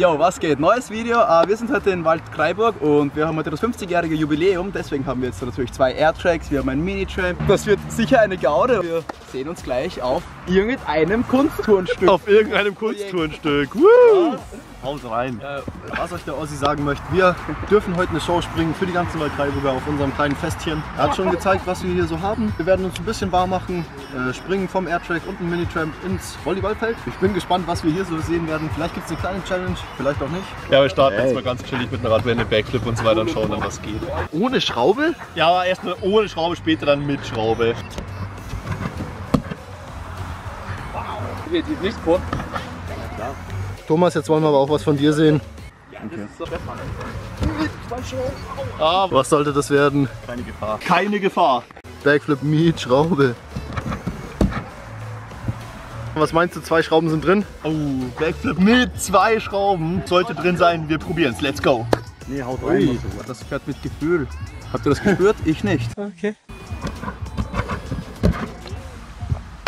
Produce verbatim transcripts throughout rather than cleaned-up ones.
Jo, was geht? Neues Video. Wir sind heute in Waldkraiburg und wir haben heute das fünfzigjährige Jubiläum. Deswegen haben wir jetzt natürlich zwei Airtracks, wir haben ein Mini-Tramp. Das wird sicher eine Gaude. Wir sehen uns gleich auf irgendeinem Kunstturnstück. Auf irgendeinem Kunstturnstück. Woo! Haut rein. Äh, was euch der Ossi sagen möchte, wir dürfen heute eine Show springen für die ganzen Waldkraiburger auf unserem kleinen Festchen. Er hat schon gezeigt, was wir hier so haben. Wir werden uns ein bisschen warm machen, äh, springen vom Airtrack und einen Minitramp ins Volleyballfeld. Ich bin gespannt, was wir hier so sehen werden. Vielleicht gibt es eine kleine Challenge, vielleicht auch nicht. Ja, wir starten hey. jetzt mal ganz chillig mit einer Radwende, Backflip und so weiter und schauen dann, was geht. Ohne Schraube? Ja, erstmal ohne Schraube, später dann mit Schraube. Wow. Hier geht nichts vor. Thomas, jetzt wollen wir aber auch was von dir sehen. Ja, das ist so besser. Was sollte das werden? Keine Gefahr. Keine Gefahr. Backflip mit Schraube. Was meinst du, zwei Schrauben sind drin? Oh, Backflip mit zwei Schrauben. Sollte drin sein, wir probieren es. Let's go. Nee, haut rein. Das fährt mit Gefühl. Habt ihr das gespürt? Ich nicht. Okay.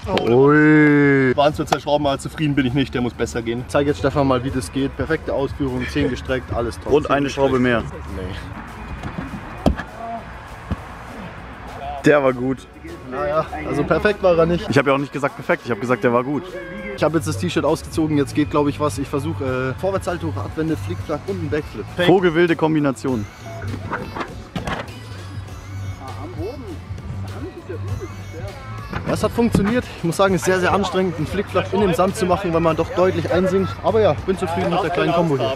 Oh. Ui. Waren es nur zwei Schrauben, mal zufrieden bin ich nicht, der muss besser gehen. Zeig jetzt Stefan mal, wie das geht. Perfekte Ausführung, zehn gestreckt, alles toll. Und eine Schraube mehr. Nee. Der war gut. Naja, also perfekt war er nicht. Ich habe ja auch nicht gesagt perfekt, ich habe gesagt, der war gut. Ich habe jetzt das T-Shirt ausgezogen, jetzt geht glaube ich was. Ich versuche äh, Vorwärtshaltung, Radwende, Flickflack und ein Backflip. Vogelwilde Kombination. Das hat funktioniert. Ich muss sagen, es ist sehr, sehr anstrengend, einen Flickflack in den Sand zu machen, weil man doch deutlich einsinkt. Aber ja, bin zufrieden mit der kleinen Kombo hier.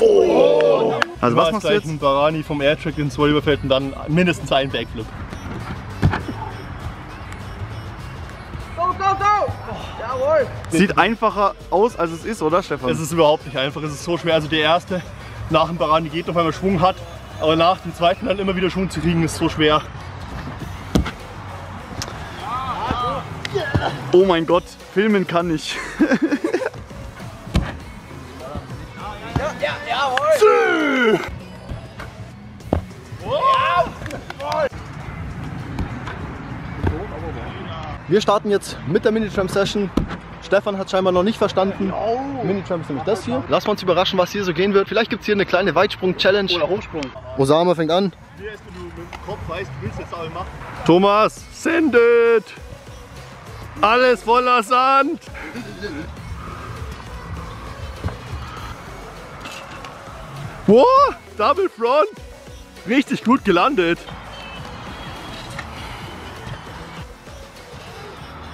Oh. Also was machst du jetzt? Ein Barani vom Airtrack ins Volleyballfeld und dann mindestens einen Backflip. Go, go, go! Jawohl! Sieht einfacher aus, als es ist, oder Stefan? Es ist überhaupt nicht einfach, es ist so schwer. Also der erste nach dem Barani geht noch, weil man Schwung hat. Aber nach dem zweiten dann immer wieder Schwung zu kriegen, ist so schwer. Oh mein Gott, filmen kann ich. Ja, ja, jawohl! Wir starten jetzt mit der Minitramp-Session. Stefan hat scheinbar noch nicht verstanden. Minitramp ist nämlich das hier. Lass uns überraschen, was hier so gehen wird. Vielleicht gibt es hier eine kleine Weitsprung-Challenge. Oder Hochsprung. Osama fängt an. Thomas, sendet! Alles voller Sand! Wow, Double Front! Richtig gut gelandet!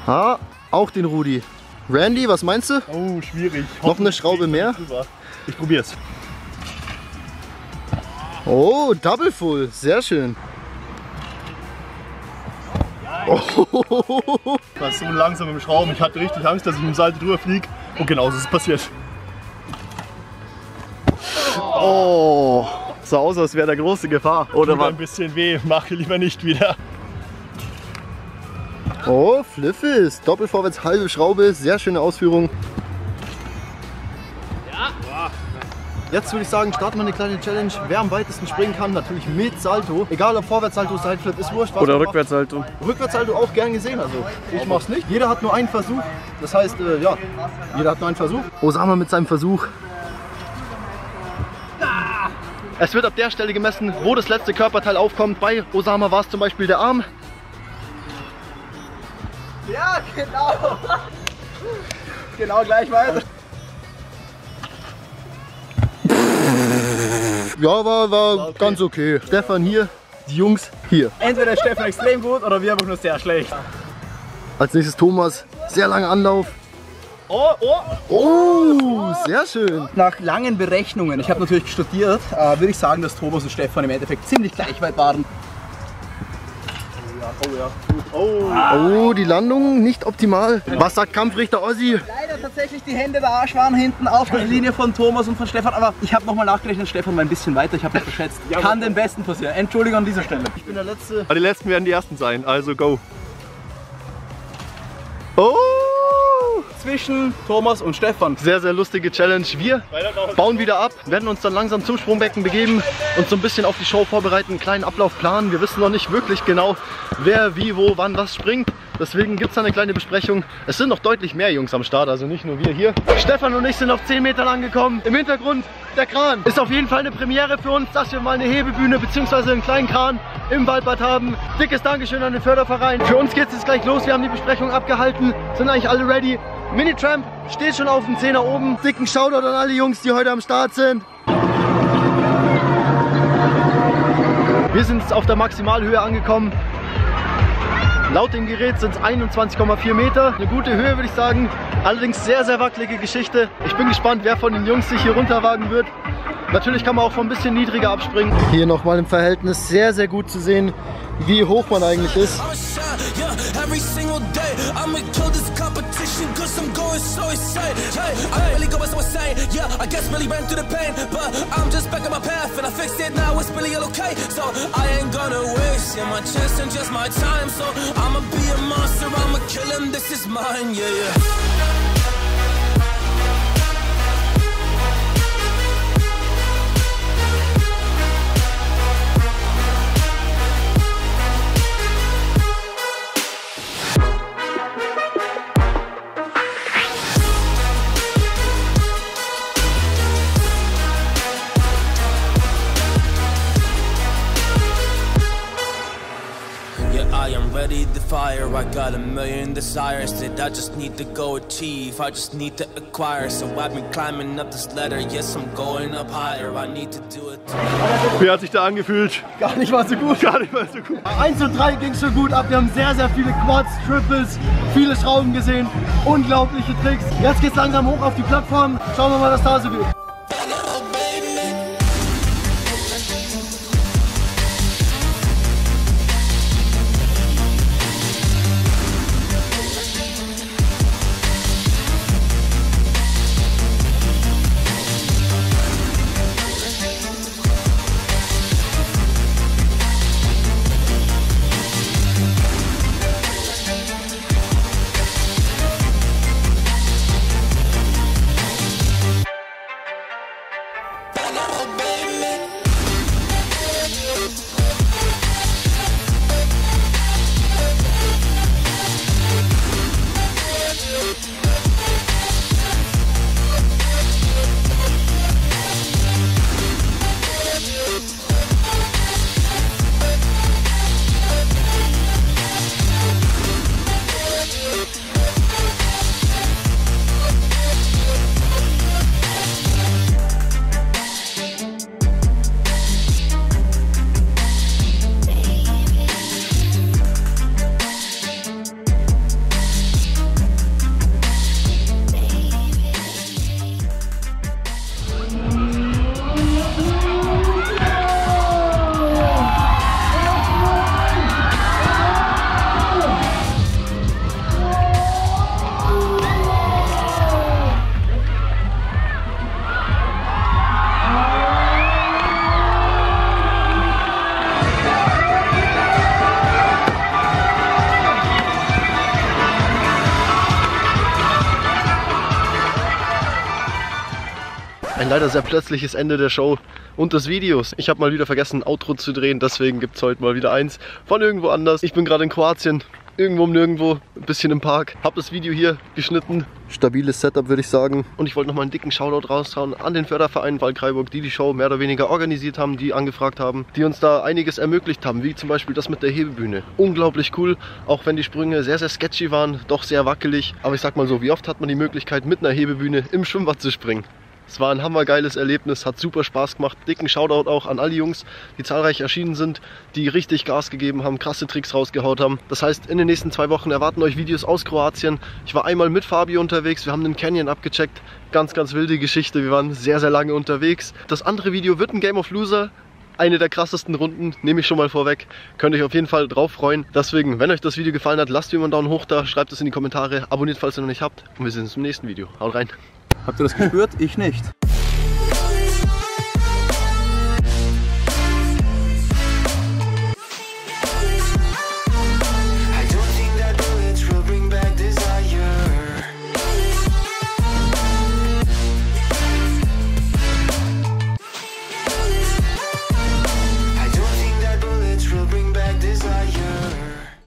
Ah, auch den Rudi. Randy, was meinst du? Oh, schwierig. Noch eine Schraube mehr? Ich probier's. Oh, Double Full, sehr schön. Oh. Das ist so langsam im Schrauben. Ich hatte richtig Angst, dass ich mit dem Salto drüber fliege. Und genauso ist es passiert. Oh. Sah aus, als wäre da große Gefahr. Oder war ein bisschen weh. Mache lieber nicht wieder. Oh, Fliffis. Doppelvorwärts, halbe Schraube. Sehr schöne Ausführung. Jetzt würde ich sagen, starten wir eine kleine Challenge. Wer am weitesten springen kann, natürlich mit Salto. Egal ob Vorwärtssalto, Sideflip, ist wurscht. Oder Rückwärtssalto. Rückwärtssalto auch gern gesehen. Also ich mach's nicht. Jeder hat nur einen Versuch. Das heißt, äh, ja, jeder hat nur einen Versuch. Osama mit seinem Versuch. Es wird ab der Stelle gemessen, wo das letzte Körperteil aufkommt. Bei Osama war es zum Beispiel der Arm. Ja, genau. Genau gleich weiter. Ja, war, war okay. Ganz okay. Ja. Stefan hier, die Jungs hier. Entweder Stefan extrem gut oder wir haben nur sehr schlecht. Als nächstes Thomas, sehr langer Anlauf. Oh, oh, oh, oh, sehr schön. Nach langen Berechnungen, ich habe natürlich studiert, äh, würde ich sagen, dass Thomas und Stefan im Endeffekt ziemlich gleich weit waren. Oh, ja. Oh, ja. Oh. Oh, die Landung nicht optimal. Was sagt Kampfrichter Ossi? Leider tatsächlich die Hände der Arsch waren hinten auf der Linie von Thomas und von Stefan. Aber ich habe nochmal nachgerechnet, Stefan war ein bisschen weiter. Ich habe mich verschätzt. Kann den Besten passieren. Entschuldigung an dieser Stelle. Ich bin der Letzte. Aber die Letzten werden die Ersten sein. Also go. Oh. Zwischen Thomas und Stefan. Sehr, sehr lustige Challenge. Wir bauen wieder ab, werden uns dann langsam zum Sprungbecken begeben und so ein bisschen auf die Show vorbereiten, einen kleinen Ablauf planen. Wir wissen noch nicht wirklich genau, wer, wie, wo, wann was springt. Deswegen gibt es da eine kleine Besprechung. Es sind noch deutlich mehr Jungs am Start, also nicht nur wir hier. Stefan und ich sind auf zehn Metern angekommen. Im Hintergrund der Kran. Ist auf jeden Fall eine Premiere für uns, dass wir mal eine Hebebühne bzw. einen kleinen Kran im Waldbad haben. Dickes Dankeschön an den Förderverein. Für uns geht es jetzt gleich los. Wir haben die Besprechung abgehalten, sind eigentlich alle ready. Mini-Tramp steht schon auf dem Zehner oben. Dicken Shoutout an alle Jungs, die heute am Start sind. Wir sind jetzt auf der Maximalhöhe angekommen. Laut dem Gerät sind es einundzwanzig Komma vier Meter. Eine gute Höhe, würde ich sagen. Allerdings sehr, sehr wackelige Geschichte. Ich bin gespannt, wer von den Jungs sich hier runterwagen wird. Natürlich kann man auch von ein bisschen niedriger abspringen. Hier nochmal im Verhältnis sehr, sehr gut zu sehen, wie hoch man eigentlich ist. I got a million desires that I just need to go achieve. I just need to acquire. So I've been climbing up this ladder. Yes, I'm going up higher. I need to do it. Wie hat sich da angefühlt? Gar nicht mal so gut. Gar nicht mal so gut. eins und drei ging schon gut ab. Wir haben sehr, sehr viele Quads, Triples, viele Schrauben gesehen. Unglaubliche Tricks. Jetzt geht's langsam hoch auf die Plattform. Schauen wir mal, was da so geht. Ein leider sehr plötzliches Ende der Show und des Videos. Ich habe mal wieder vergessen, ein Outro zu drehen, deswegen gibt es heute mal wieder eins von irgendwo anders. Ich bin gerade in Kroatien, irgendwo um nirgendwo, ein bisschen im Park. Habe das Video hier geschnitten. Stabiles Setup, würde ich sagen. Und ich wollte nochmal einen dicken Shoutout raushauen an den Förderverein Waldkraiburg, die die Show mehr oder weniger organisiert haben, die angefragt haben, die uns da einiges ermöglicht haben, wie zum Beispiel das mit der Hebebühne. Unglaublich cool, auch wenn die Sprünge sehr, sehr sketchy waren, doch sehr wackelig. Aber ich sag mal so, wie oft hat man die Möglichkeit, mit einer Hebebühne im Schwimmbad zu springen? Es war ein hammergeiles Erlebnis, hat super Spaß gemacht. Dicken Shoutout auch an alle Jungs, die zahlreich erschienen sind, die richtig Gas gegeben haben, krasse Tricks rausgehaut haben. Das heißt, in den nächsten zwei Wochen erwarten euch Videos aus Kroatien. Ich war einmal mit Fabio unterwegs, wir haben den Canyon abgecheckt. Ganz, ganz wilde Geschichte, wir waren sehr, sehr lange unterwegs. Das andere Video wird ein Game of Loser. Eine der krassesten Runden, nehme ich schon mal vorweg. Könnt ihr euch auf jeden Fall drauf freuen. Deswegen, wenn euch das Video gefallen hat, lasst mir mal einen Daumen hoch da, schreibt es in die Kommentare, abonniert, falls ihr noch nicht habt. Und wir sehen uns im nächsten Video. Haut rein! Habt ihr das gespürt? Ich nicht.